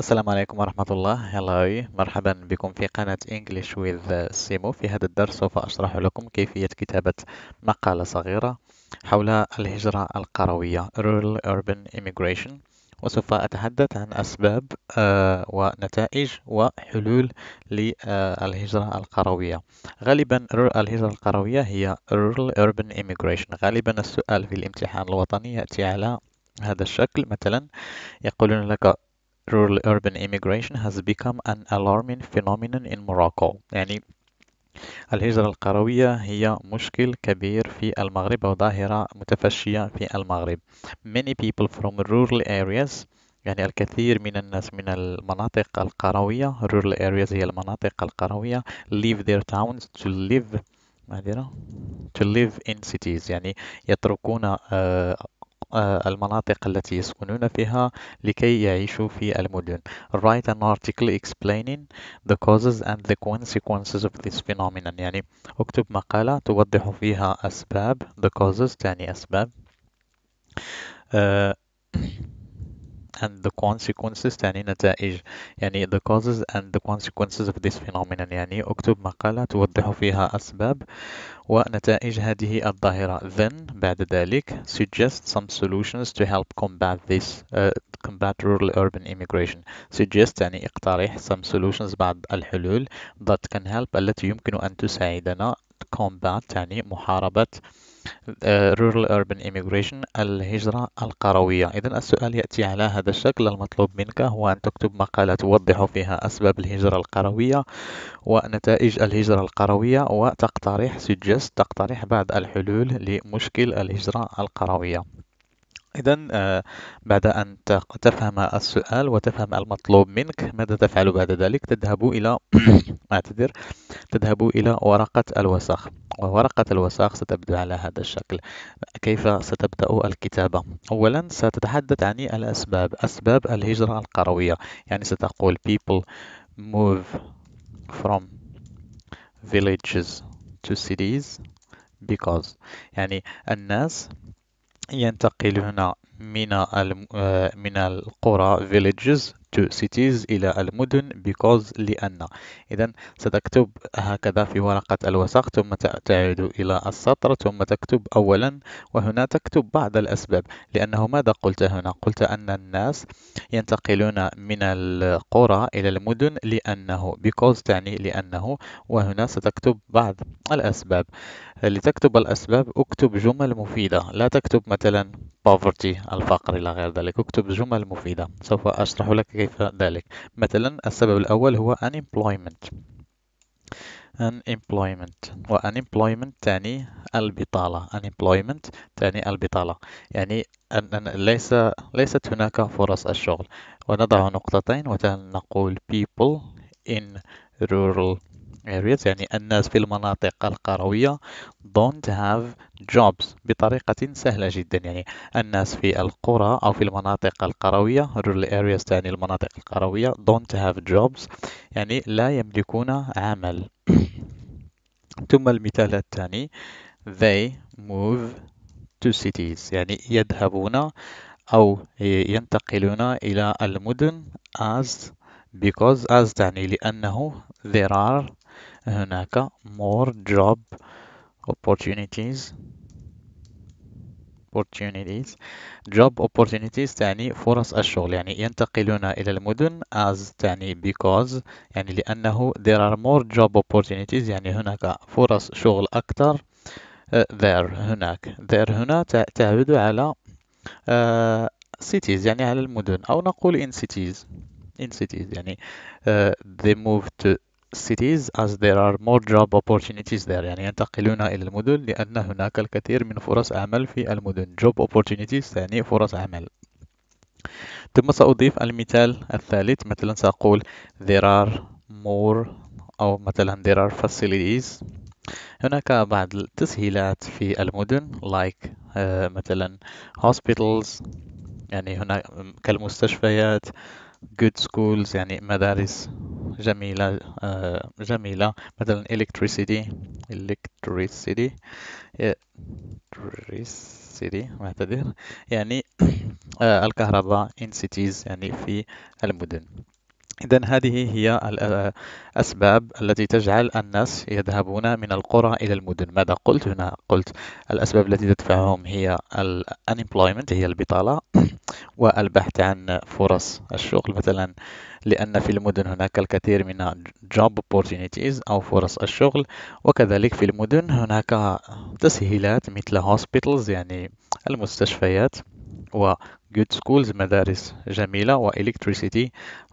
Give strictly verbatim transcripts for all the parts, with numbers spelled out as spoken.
السلام عليكم ورحمة الله. يلا مرحبا بكم في قناة English with Simo. في هذا الدرس سوف أشرح لكم كيفية كتابة مقالة صغيرة حول الهجرة القروية rural urban immigration، وسوف أتحدث عن أسباب ونتائج وحلول للهجرة القروية. غالبا الهجرة القروية هي rural urban immigration. غالبا السؤال في الامتحان الوطني يأتي على هذا الشكل، مثلا يقولون لك rural urban immigration has become an alarming phenomenon in Morocco. يعني الهجرة القروية هي مشكل كبير في المغرب وظاهرة متفشية في المغرب. Many people from rural areas، يعني الكثير من الناس من المناطق القروية، rural areas هي المناطق القروية، leave their towns to live to live in cities، يعني يتركون المناطق التي يسكنون فيها لكي يعيشوا في المدن. Write an article explaining the causes and the consequences of this phenomenon. يعني اكتب مقالة توضح فيها أسباب، the causes تعني أسباب، uh, and the consequences تعني نتائج. يعني the causes and the consequences of this phenomenon، يعني اكتب مقالة توضح فيها أسباب ونتائج هذه الظاهرة. Then بعد ذلك suggest some solutions to help combat this uh, combat rural urban immigration. Suggest يعني اقترح، some solutions بعض الحلول، that can help التي يمكن أن تساعدنا، combat يعني محاربة Uh, rural urban immigration الهجرة القروية. إذن السؤال يأتي على هذا الشكل. المطلوب منك هو أن تكتب مقالة توضح فيها أسباب الهجرة القروية ونتائج الهجرة القروية، وتقترح suggest تقترح بعض الحلول لمشكل الهجرة القروية. إذن uh, بعد أن تفهم السؤال وتفهم المطلوب منك، ماذا تفعل بعد ذلك؟ تذهب إلى أعتذر تذهب إلى ورقة الوساخ. وورقة الوساخ ستبدأ على هذا الشكل. كيف ستبدأ الكتابة؟ أولا ستتحدث عن الأسباب، أسباب الهجرة القروية. يعني ستقول people move from villages to cities because، يعني الناس ينتقلون من من القرى villages to cities إلى المدن because لأن. إذن ستكتب هكذا في ورقة الوساخ، ثم تعود إلى السطر ثم تكتب أولا، وهنا تكتب بعض الأسباب، لأنه ماذا قلت هنا؟ قلت أن الناس ينتقلون من القرى إلى المدن لأنه، because تعني لأنه، وهنا ستكتب بعض الأسباب. لتكتب الأسباب اكتب جمل مفيدة، لا تكتب مثلا poverty الفقر إلى غير ذلك، اكتب جمل مفيدة. سوف أشرح لك كيف ذلك. مثلا السبب الأول هو unemployment unemployment وunemployment تعني البطالة. unemployment تعني البطالة، يعني أن ليس ليست هناك فرص الشغل. ونضع نقطتين ونقول people in rural areas، يعني الناس في المناطق القروية don't have jobs بطريقة سهلة جدا. يعني الناس في القرى أو في المناطق القروية rural areas تعني المناطق القروية don't have jobs يعني لا يملكون عمل. ثم المثال الثاني they move to cities، يعني يذهبون أو ينتقلون إلى المدن as because as تعني لأنه there are هناك more job opportunities opportunities job opportunities تعني فرص الشغل. يعني ينتقلون إلى المدن as تعني because يعني لأنه there are more job opportunities يعني هناك فرص شغل أكثر. uh, there هناك there هنا تعود على uh, cities يعني على المدن، أو نقول in cities in cities يعني uh, they move to cities as there are more job opportunities there يعني ينتقلون إلى المدن لأن هناك الكثير من فرص عمل في المدن. job opportunities يعني فرص عمل. ثم سأضيف المثال الثالث، مثلا سأقول there are more أو مثلا there are facilities. هناك بعض التسهيلات في المدن like uh, مثلا hospitals يعني هناك كالمستشفيات، good schools يعني مدارس جميلة آه جميلة مثلا electricity electricity electricity معتذر يعني آه الكهرباء in cities يعني في المدن. إذن هذه هي الأسباب التي تجعل الناس يذهبون من القرى إلى المدن. ماذا قلت هنا؟ قلت الأسباب التي تدفعهم هي ال unemployment هي البطالة والبحث عن فرص الشغل، مثلا لأن في المدن هناك الكثير من job opportunities أو فرص الشغل، وكذلك في المدن هناك تسهيلات مثل hospitals يعني المستشفيات و good schools مدارس جميلة و electricity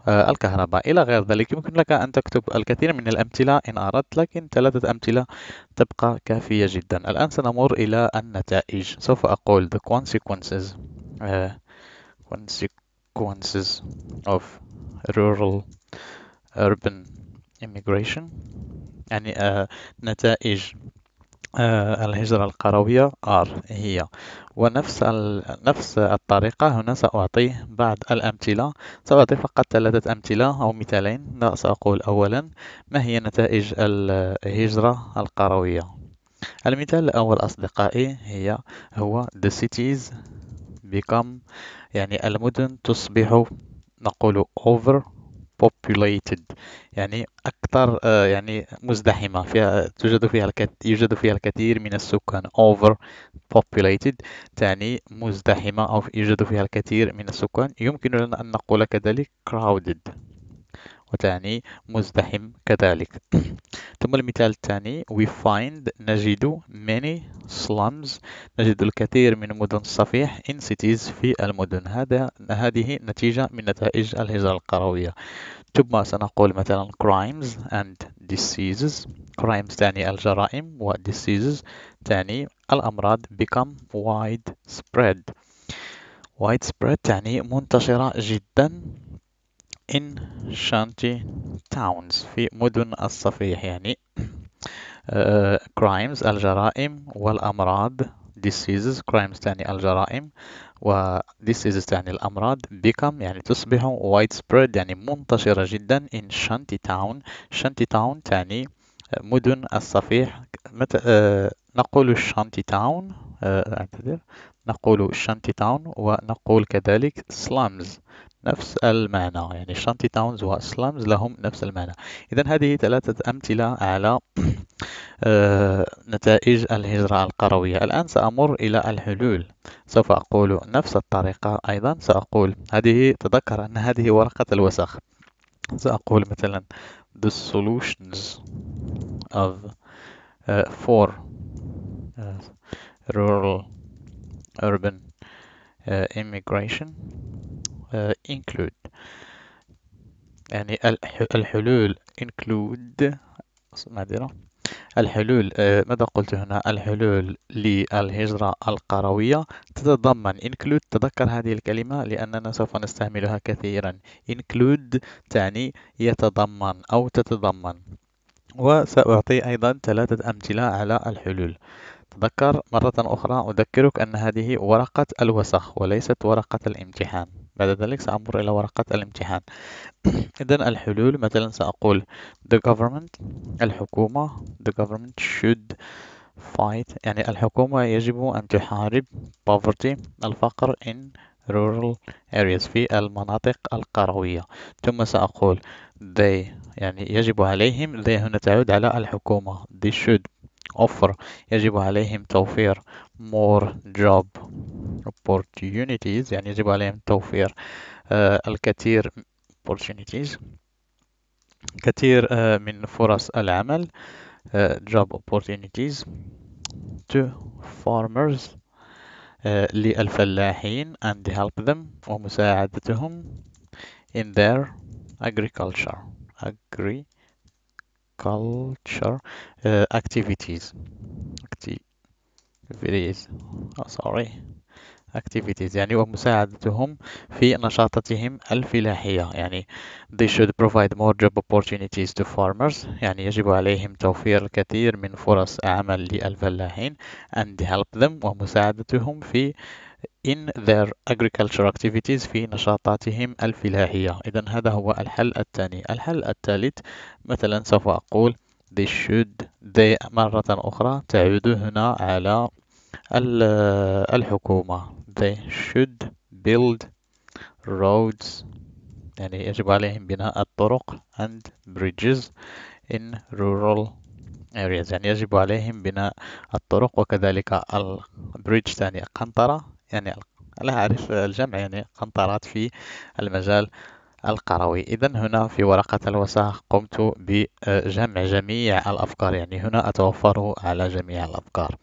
آه الكهرباء إلى غير ذلك. يمكن لك أن تكتب الكثير من الأمثلة إن أردت، لكن ثلاثة أمثلة تبقى كافية جدا. الآن سنمر إلى النتائج. سوف أقول the consequences آه consequences of rural urban immigration يعني آه نتائج آه الهجرة القروية R هي، ونفس نفس الطريقة هنا سأعطي بعض الأمثلة. سأعطي فقط ثلاثة أمثلة أو مثالين. لا، سأقول أولا ما هي نتائج الهجرة القروية. المثال الأول أصدقائي هي هو the cities become يعني المدن تصبح نقول over populated يعني أكثر يعني مزدحمة، فيها توجد فيها الكثير يوجد فيها الكثير من السكان. over populated تعني مزدحمة أو يوجد فيها الكثير من السكان. يمكن لنا أن نقول كذلك crowded وتعني مزدحم كذلك. ثم المثال الثاني we find نجد many slums نجد الكثير من مدن الصفيح in cities في المدن. هذا هذه نتيجة من نتائج الهجرة القروية. ثم سنقول مثلا crimes and diseases crimes تعني الجرائم و diseases تعني الأمراض become widespread widespread تعني منتشرة جدا in shanty towns في مدن الصفيح يعني uh, crimes الجرائم والأمراض diseases crimes تعني الجرائم و diseases تعني الأمراض become يعني تصبح widespread يعني منتشرة جدا in shanty town shanty town تعني مدن الصفيح. مت... uh, نقول shanty town uh, أعتذر نقول shanty town ونقول كذلك slums نفس المعنى يعني شانتي تاونز وسلامز لهم نفس المعنى. إذن هذه ثلاثة أمثلة على نتائج الهجرة القروية. الآن سأمر إلى الحلول. سوف أقول نفس الطريقة أيضا. سأقول هذه تذكر أن هذه ورقة الوسخ. سأقول مثلا the solutions of uh, for uh, rural urban uh, immigration Uh, include يعني الحلول include الحلول uh, ماذا قلت هنا؟ الحلول للهجرة القروية تتضمن include. تذكر هذه الكلمة لأننا سوف نستعملها كثيرا. include تعني يتضمن أو تتضمن. وسأعطي أيضا ثلاثة أمثلة على الحلول. تذكر مرة أخرى أذكرك أن هذه ورقة الوسخ وليست ورقة الامتحان. بعد ذلك سأمر إلى ورقة الامتحان. إذن الحلول مثلا سأقول the government الحكومة the government should fight يعني الحكومة يجب أن تحارب poverty الفقر in rural areas في المناطق القروية. ثم سأقول they يعني يجب عليهم they هنا تعود على الحكومة they should offer يجب عليهم توفير more job opportunities يعني يجب عليهم توفير آه الكثير opportunities كثير آه من فرص العمل آه job opportunities to farmers آه للفلاحين and help them ومساعدتهم in their agriculture agri culture uh, activities activities oh, sorry activities يعني ومساعدتهم في نشاطاتهم الفلاحية يعني they should provide more job opportunities to farmers يعني يجب عليهم توفير الكثير من فرص عمل للفلاحين and help them ومساعدتهم في in their agricultural activities في نشاطاتهم الفلاحية. إذا هذا هو الحل الثاني. الحل الثالث مثلا سوف أقول they should they مرة أخرى تعود هنا على الحكومة. they should build roads يعني يجب عليهم بناء الطرق and bridges in rural areas يعني يجب عليهم بناء الطرق وكذلك ال bridge ثاني قنطرة يعني لا أعرف الجمع يعني قنطرات في المجال القروي. إذا هنا في ورقة الوصف قمت بجمع جميع الأفكار يعني هنا أتوفر على جميع الأفكار.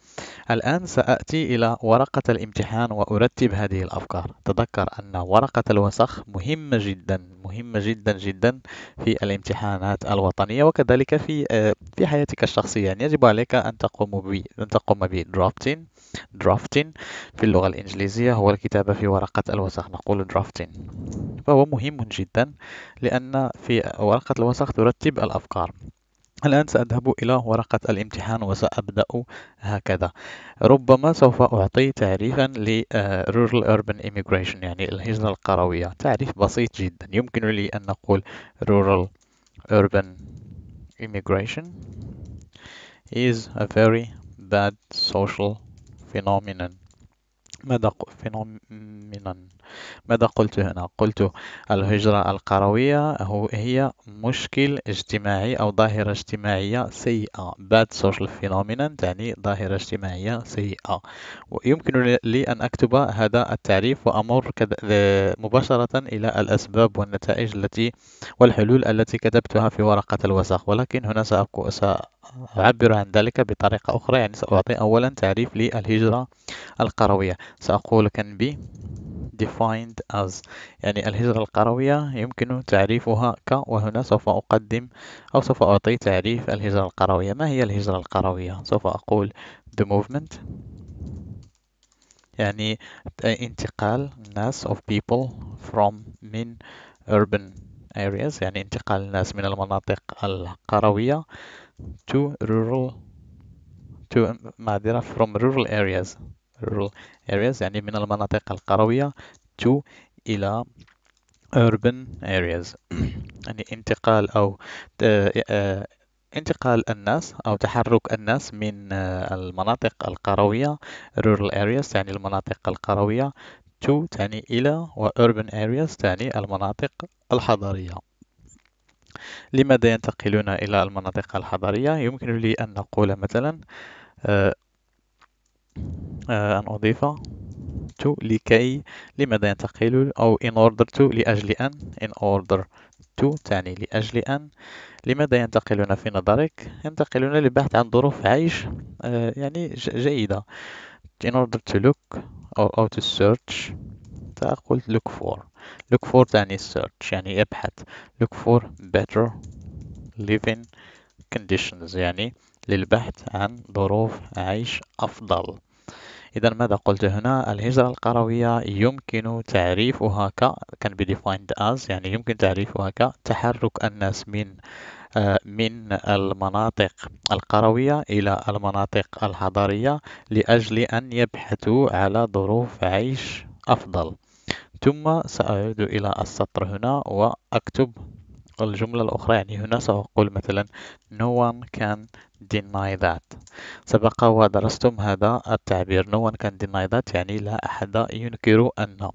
الآن سأأتي إلى ورقة الامتحان وأرتب هذه الأفكار. تذكر أن ورقة الوسخ مهمة جدا مهمة جدا جدا في الامتحانات الوطنية وكذلك في في حياتك الشخصية. يعني يجب عليك أن تقوم ب أن تقوم ب drafting drafting في اللغة الإنجليزية هو الكتابة في ورقة الوسخ نقول drafting. فهو مهم جدا لأن في ورقة الوسخ ترتب الأفكار. الآن سأذهب إلى ورقة الامتحان وسأبدأ هكذا. ربما سوف أعطي تعريفا ل rural urban immigration يعني الهجرة القروية. تعريف بسيط جدا يمكن لي أن نقول rural urban immigration is a very bad social phenomenon. ماذا فينومينون ماذا قلت هنا؟ قلت الهجرة القروية هو هي مشكل اجتماعي أو ظاهرة اجتماعية سيئة. bad social phenomenon تعني ظاهرة اجتماعية سيئة. ويمكن لي أن أكتب هذا التعريف وأمر مباشرة إلى الأسباب والنتائج التي والحلول التي كتبتها في ورقة الوثائق. ولكن هنا سأعبر عن ذلك بطريقة أخرى يعني سأعطي أولا تعريف للهجرة القروية. سأقول can be defined as يعني الهجرة القروية يمكن تعريفها ك وهنا سوف أقدم أو سوف أعطي تعريف الهجرة القروية. ما هي الهجرة القروية؟ سوف أقول the movement يعني انتقال الناس of people from من urban areas يعني انتقال الناس من المناطق القروية to rural to معذرة from rural areas rural areas يعني من المناطق القروية to إلى urban areas يعني انتقال أو انتقال الناس أو تحرك الناس من المناطق القروية rural areas يعني المناطق القروية to تعني إلى و urban areas تعني المناطق الحضرية. لماذا ينتقلون إلى المناطق الحضرية؟ يمكن لي أن نقول مثلا أن أضيف to لكي لماذا ينتقل أو in order to لأجل أن in order to تعني لأجل أن. لماذا ينتقلون في نظرك؟ ينتقلون للبحث عن ظروف عيش يعني جيدة in order to look أو to search. سأقول look for look for تعني search يعني يبحث look for better living conditions يعني للبحث عن ظروف عيش أفضل. إذا ماذا قلت هنا؟ الهجرة القروية يمكن تعريفها ك can be defined as يعني يمكن تعريفها كتحرك الناس من من المناطق القروية إلى المناطق الحضرية لأجل أن يبحثوا على ظروف عيش أفضل. ثم سأعود إلى السطر هنا وأكتب الجملة الأخرى يعني هنا سأقول مثلا no one can deny that. سبق ودرستم هذا التعبير no one can deny that يعني لا أحد ينكر أن.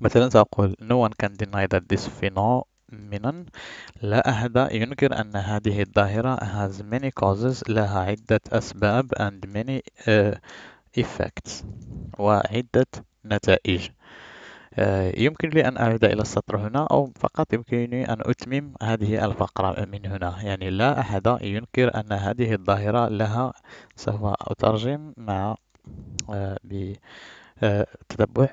مثلا سأقول no one can deny that this phenomenon لا أحد ينكر أن هذه الظاهرة has many causes لها عدة أسباب and many uh, effects وعدة نتائج. يمكن لي أن أعود إلى السطر هنا أو فقط يمكنني أن أتمم هذه الفقرة من هنا يعني لا أحد ينكر أن هذه الظاهرة لها. سوف أترجم مع بتتبع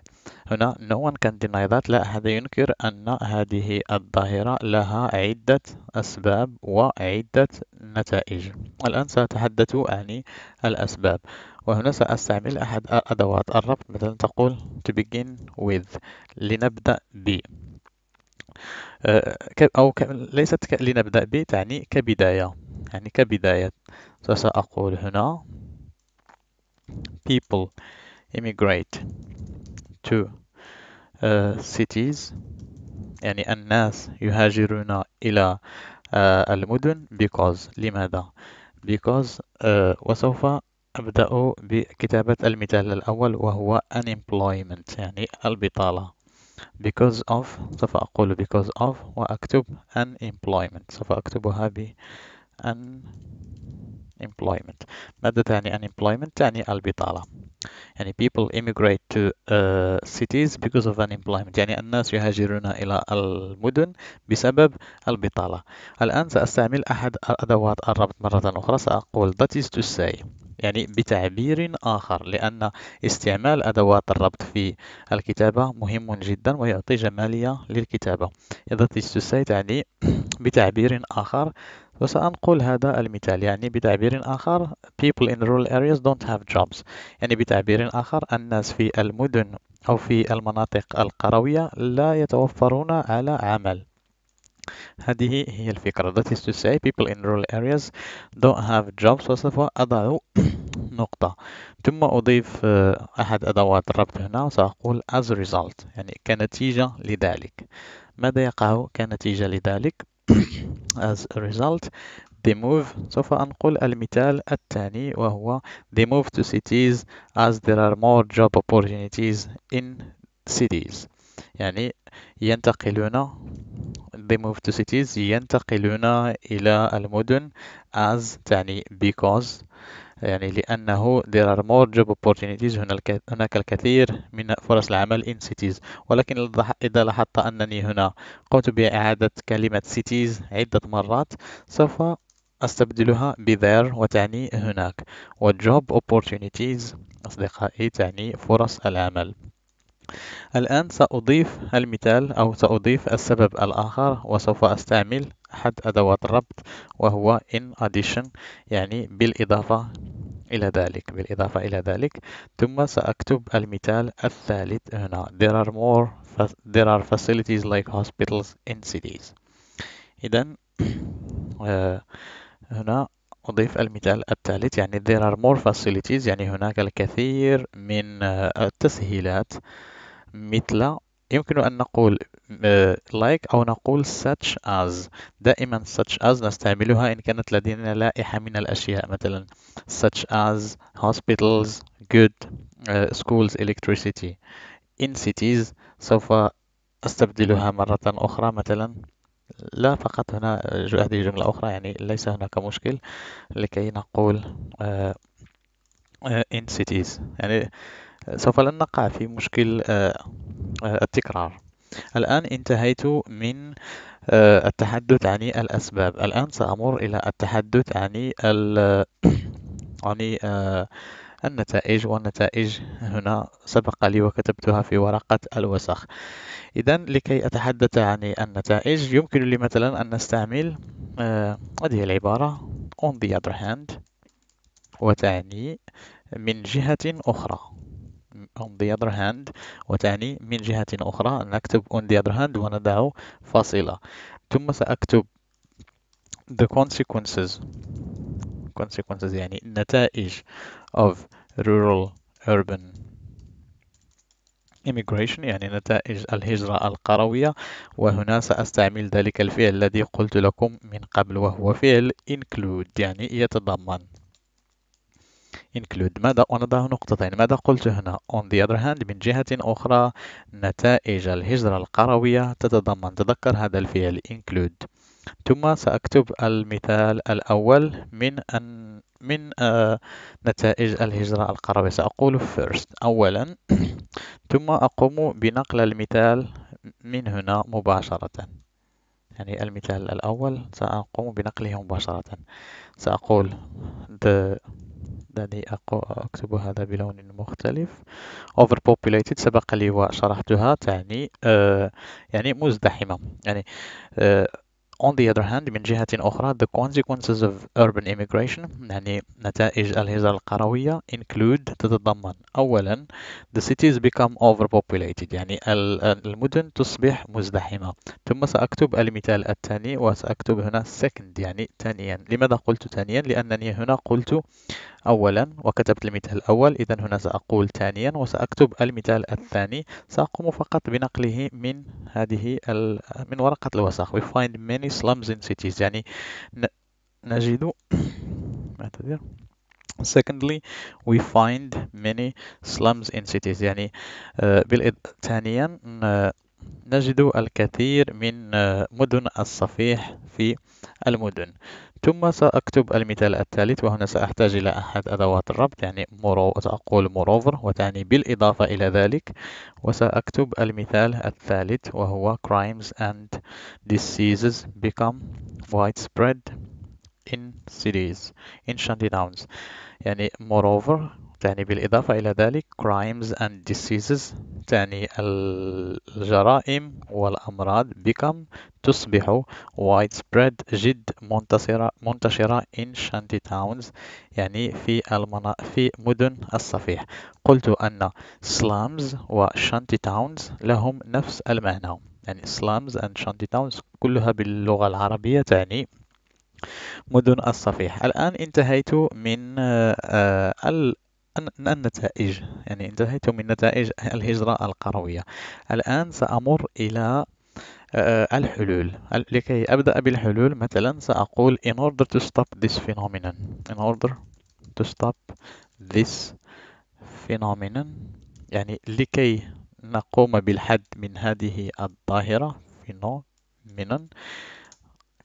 هنا no one can deny that لا أحد ينكر أن هذه الظاهرة لها عدة أسباب وعدة نتائج. الآن سأتحدث عن الأسباب وهنا سأستعمل أحد أدوات الربط مثلا تقول to begin with لنبدأ ب أو ليست لنبدأ ب تعني كبداية يعني كبداية. سأقول هنا people immigrate to uh, cities يعني الناس يهاجرون إلى uh, المدن because لماذا because uh, وسوف أبدأ بكتابة المثال الأول وهو unemployment يعني البطالة because of سوف أقول because of وأكتب unemployment سوف أكتبها ب unemployment ماذا تعني unemployment؟ تعني البطالة يعني people immigrate to uh, cities because of unemployment يعني الناس يهاجرون إلى المدن بسبب البطالة الآن سأستعمل أحد أدوات الربط مرة أخرى سأقول that is to say يعني بتعبير آخر لأن استعمال أدوات الربط في الكتابة مهم جدا ويعطي جمالية للكتابة that is to say تعني بتعبير آخر وسأنقل هذا المثال يعني بتعبير آخر people in rural areas don't have jobs يعني بتعبير آخر الناس في المدن أو في المناطق القروية لا يتوفرون على عمل هذه هي الفكرة that is to say people in rural areas don't have jobs وسوف أضع نقطة ثم أضيف أحد أدوات الربط هنا وسأقول as a result يعني كنتيجة لذلك ماذا يقع كنتيجة لذلك as a result they move سوف أنقل المثال الثاني وهو they move to cities as there are more job opportunities in cities يعني ينتقلون they move to cities ينتقلون إلى المدن as تعني because يعني لأنه there are more job opportunities هناك الكثير من فرص العمل in cities ولكن إذا لاحظت أنني هنا قمت بإعادة كلمة cities عدة مرات سوف أستبدلها ب there وتعني هناك و job opportunities أصدقائي تعني فرص العمل الآن سأضيف المثال أو سأضيف السبب الآخر وسوف أستعمل أحد أدوات الربط وهو in addition يعني بالإضافة إلى ذلك بالإضافة إلى ذلك ثم سأكتب المثال الثالث هنا there are more there are facilities like hospitals in cities إذن هنا أضيف المثال الثالث يعني there are more facilities يعني هناك الكثير من التسهيلات مثل يمكن أن نقول like أو نقول such as دائما such as نستعملها إن كانت لدينا لائحة من الأشياء مثلا such as hospitals, good, uh, schools, electricity in cities سوف أستبدلها مرة أخرى مثلا لا فقط هنا هذه جملة أخرى يعني ليس هناك مشكل لكي نقول uh, uh, in cities يعني سوف لن نقع في مشكل uh, uh, التكرار الآن انتهيت من uh, التحدث عن الأسباب الآن سأمر إلى التحدث عن ال عن uh, النتائج والنتائج هنا سبق لي وكتبتها في ورقة الوسخ إذا لكي أتحدث عن النتائج يمكن لي مثلا أن نستعمل آه هذه العبارة on the other hand وتعني من جهة أخرى on the other hand وتعني من جهة أخرى نكتب on the other hand ونضع فاصلة ثم سأكتب the consequences consequences يعني النتائج of rural urban immigration يعني نتائج الهجرة القروية وهنا سأستعمل ذلك الفعل الذي قلت لكم من قبل وهو فعل include يعني يتضمن include ماذا ونضع نقطتين ماذا قلت هنا on the other hand من جهة أخرى نتائج الهجرة القروية تتضمن تذكر هذا الفعل include ثم سأكتب المثال الأول من أن من آه نتائج الهجرة القروية سأقول first أولا ثم أقوم بنقل المثال من هنا مباشرة يعني المثال الأول سأقوم بنقله مباشرة سأقول the دعني أكتب هذا بلون مختلف overpopulated سبق لي وشرحتها تعني آه يعني مزدحمة يعني آه On the other hand, من جهة أخرى, the consequences of urban immigration يعني نتائج الهجرة القروية include تتضمن أولا the cities become overpopulated يعني المدن تصبح مزدحمة ثم سأكتب المثال الثاني وسأكتب هنا second يعني ثانيا لماذا قلت ثانيا؟ لأنني هنا قلت أولا وكتبت المثال الأول، إذن هنا سأقول ثانيا وسأكتب المثال الثاني. سأقوم فقط بنقله من هذه من ورقة الوثائق. We find many slums in cities، يعني نجد أعتذر. Secondly, we find many slums in cities، يعني بالإض... ثانيا نجد الكثير من مدن الصفيح في المدن. ثم سأكتب المثال الثالث، وهنا سأحتاج إلى أحد أدوات الربط، يعني مورو... سأقول moreover وتعني بالإضافة إلى ذلك. وسأكتب المثال الثالث وهو crimes and diseases become widespread in cities in shanty towns، يعني moreover تعني بالإضافة إلى ذلك، crimes and diseases تعني الجرائم والأمراض، become تصبح widespread جد منتشرة منتشرة in shanty towns يعني في المنا في مدن الصفيح. قلت أن slums و shanty towns لهم نفس المعنى، يعني slums and shanty towns كلها باللغة العربية تعني مدن الصفيح. الآن انتهيت من النتائج، يعني انتهيت من نتائج الهجرة القروية. الآن سأمر إلى الحلول. لكي أبدأ بالحلول مثلا سأقول in order to stop this phenomenon in order to stop this phenomenon يعني لكي نقوم بالحد من هذه الظاهرة phenomenon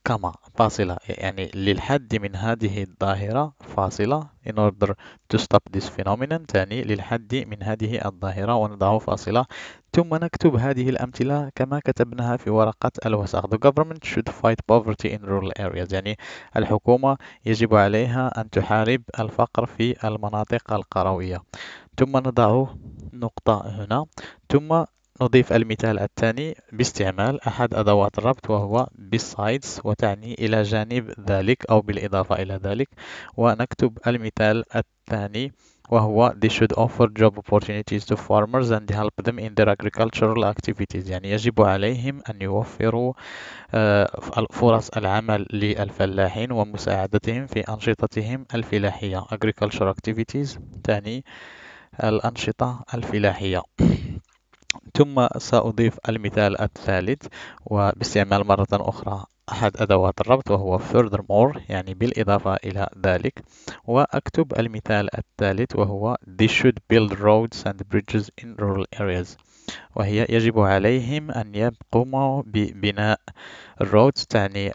كما فاصلة، يعني للحد من هذه الظاهرة فاصلة in order to stop this phenomenon تعني للحد من هذه الظاهرة ونضع فاصلة. ثم نكتب هذه الأمثلة كما كتبناها في ورقة الوثائق. The government should fight poverty in rural areas، يعني الحكومة يجب عليها أن تحارب الفقر في المناطق القروية. ثم نضع نقطة هنا، ثم نضيف المثال الثاني باستعمال أحد أدوات الربط وهو besides وتعني إلى جانب ذلك أو بالإضافة إلى ذلك. ونكتب المثال الثاني وهو they should offer job opportunities to farmers and help them in their agricultural activities، يعني يجب عليهم أن يوفروا فرص العمل للفلاحين ومساعدتهم في أنشطتهم الفلاحية. agricultural activities تعني الأنشطة الفلاحية. ثم سأضيف المثال الثالث وباستعمال مرة أخرى أحد أدوات الربط وهو furthermore يعني بالإضافة إلى ذلك. وأكتب المثال الثالث وهو they should build roads and bridges in rural areas، وهي يجب عليهم أن يقوموا ببناء roads تعني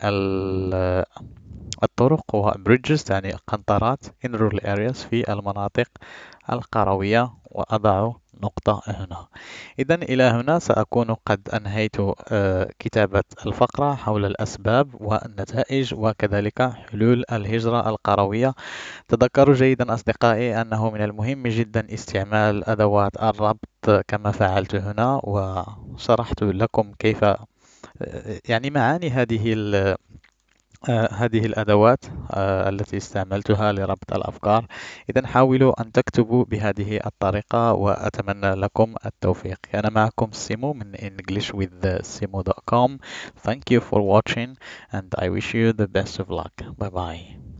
الطرق و bridges تعني قنطرات in rural areas في المناطق القروية. وأضع نقطة هنا. إذا إلى هنا سأكون قد أنهيت كتابة الفقرة حول الأسباب والنتائج وكذلك حلول الهجرة القروية. تذكروا جيدا أصدقائي أنه من المهم جدا استعمال أدوات الربط كما فعلت هنا، وشرحت لكم كيف يعني معاني هذه ال هذه الأدوات التي استعملتها لربط الأفكار. إذا حاولوا أن تكتبوا بهذه الطريقة وأتمنى لكم التوفيق. أنا معكم سيمو من English with Simo dot com. Thank you for watching and I wish you the best of luck. Bye bye.